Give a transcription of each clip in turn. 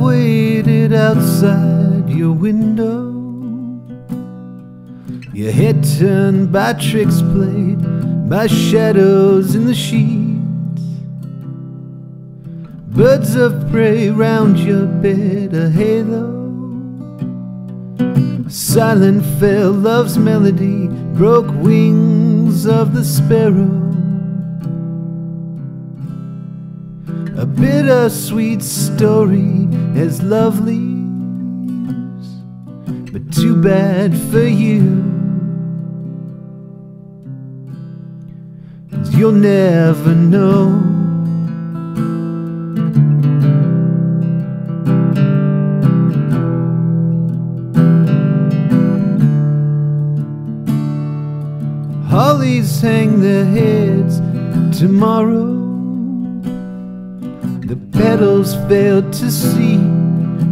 I've waited outside your window, your head turned by tricks played by shadows in the sheets. Birds of prey round your bed, a halo. Silent fell love's melody, broke wings of the sparrow. A bittersweet story as love leaves, but too bad for you, 'cause you'll never know. Hollies hang their heads tomorrow, the petals fail to see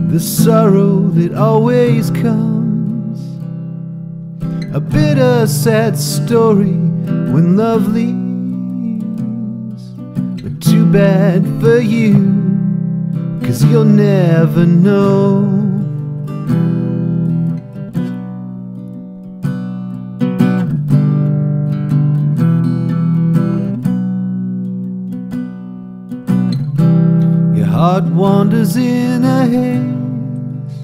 the sorrow that always comes. A bitter, sad story when love leaves, but too bad for you, 'cause you'll never know. Heart wanders in a haze.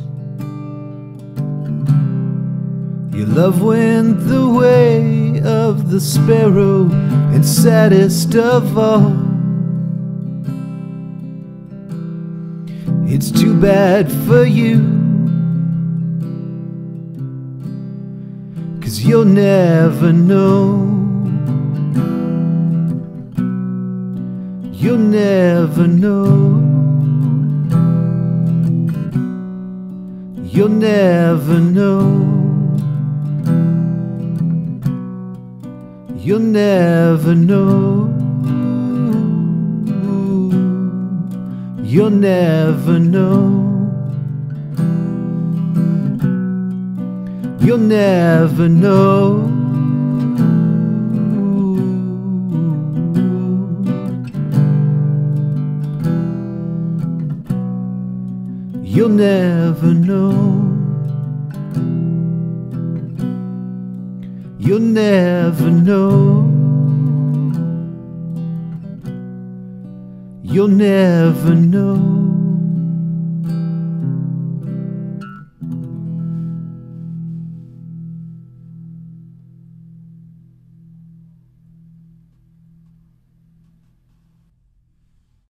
Your love went the way of the sparrow, and saddest of all, it's too bad for you, 'cause you'll never know. You'll never know. You'll never know. You'll never know. You'll never know. You'll never know. You'll never know. You'll never know. You'll never know.